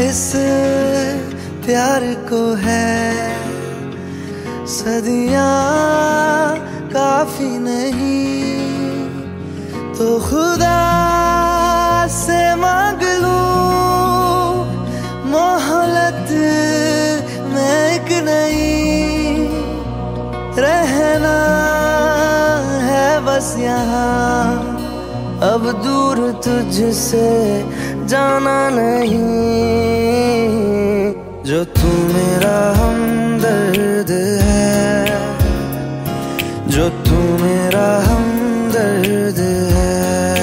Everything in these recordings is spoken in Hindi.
इस प्यार को है सदियाँ काफी नहीं, तो खुदा से मांग लूं मोहलत में एक नहीं रहना है बस यहाँ, अब दूर तुझसे जाना नहीं। जो तू मेरा हमदर्द है, जो तू मेरा हमदर्द है,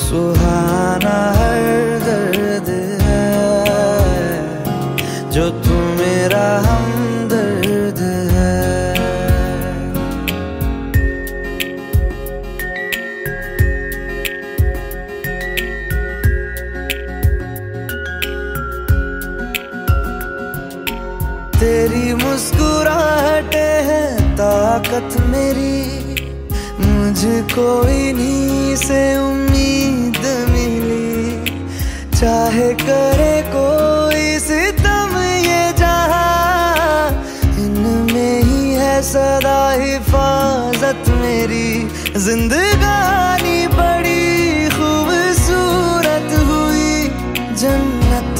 सुहाना हर दर्द है, जो तू मेरा तेरी मुस्कुराहटें हैं ताकत मेरी, मुझको इन्हीं से उम्मीद मिली, चाहे करे कोई सितम ये जहां, इनमें ही है सदा हिफाजत मेरी। जिंदगानी बड़ी खूबसूरत हुई जन्नत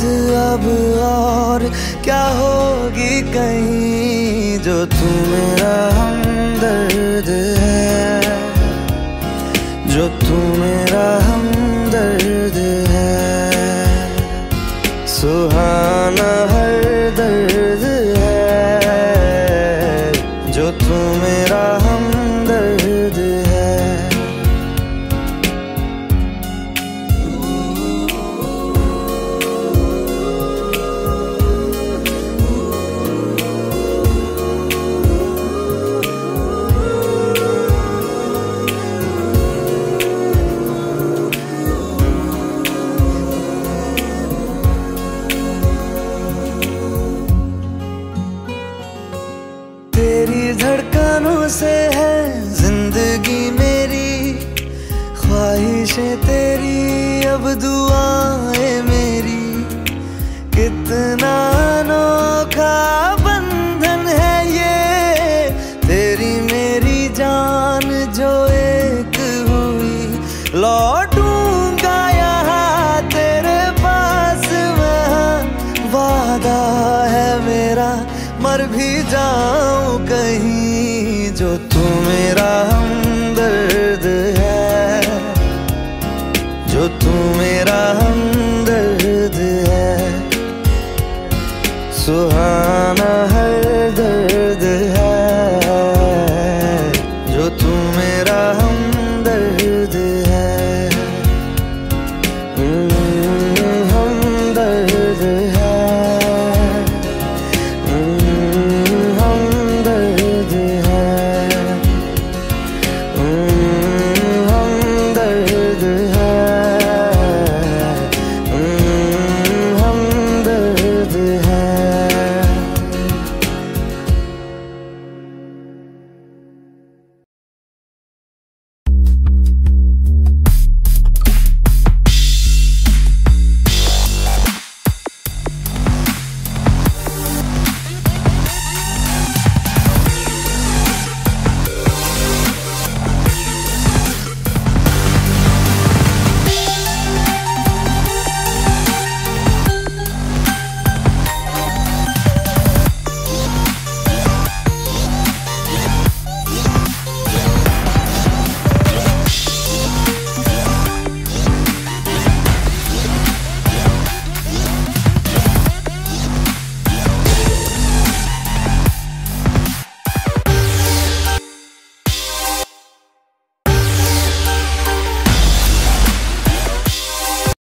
अब और क्या होगी कहीं, जो तू मेरा हमदर्द है, जो तू मेरा हमदर्द है, सुहाना हर दर्द है, जो तू मेरा हमदर्द है। तेरी धड़कनों से है जिंदगी मेरी, ख्वाहिशें तेरी अब दुआएं मेरी, कितना अनोखा बंधन है ये तेरी मेरी जान जो एक हुई, लौटूंगा यहाँ तेरे पास मैं, वादा है मेरा मर भी जाऊं कहीं, जो तू मेरा